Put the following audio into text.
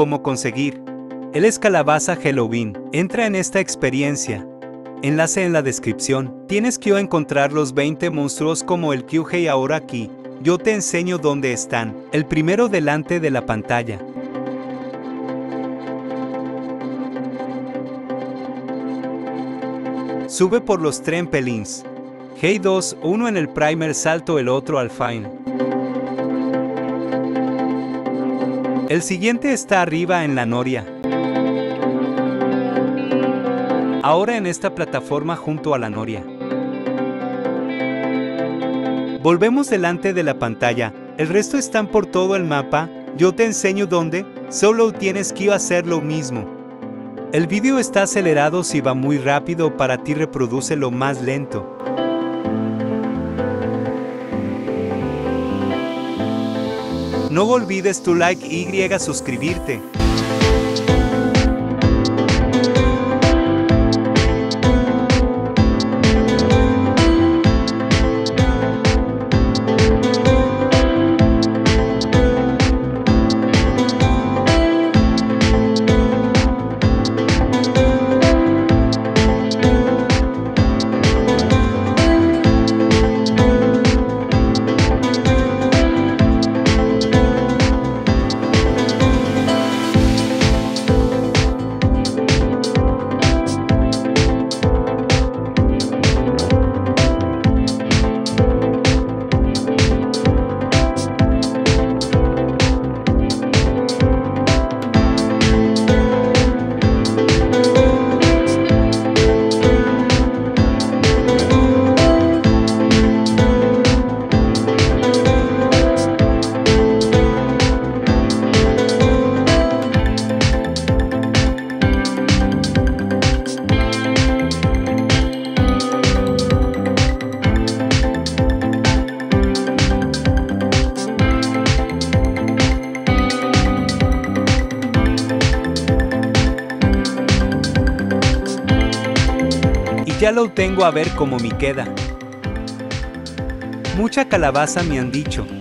cómo conseguir. El Calabaza Halloween. Entra en esta experiencia. Enlace en la descripción. Tienes que encontrar los 20 monstruos como el QG ahora aquí. Yo te enseño dónde están. El primero delante de la pantalla. Sube por los trempelins. G2, uno en el primer salto, el otro al final. El siguiente está arriba en la noria. Ahora en esta plataforma junto a la noria. Volvemos delante de la pantalla. El resto están por todo el mapa. Yo te enseño dónde. Solo tienes que hacer lo mismo. El vídeo está acelerado. Si va muy rápido para ti, reprodúcelo más lento. No olvides tu like y suscribirte. Ya lo tengo, a ver cómo me queda. Mucha calabaza me han dicho.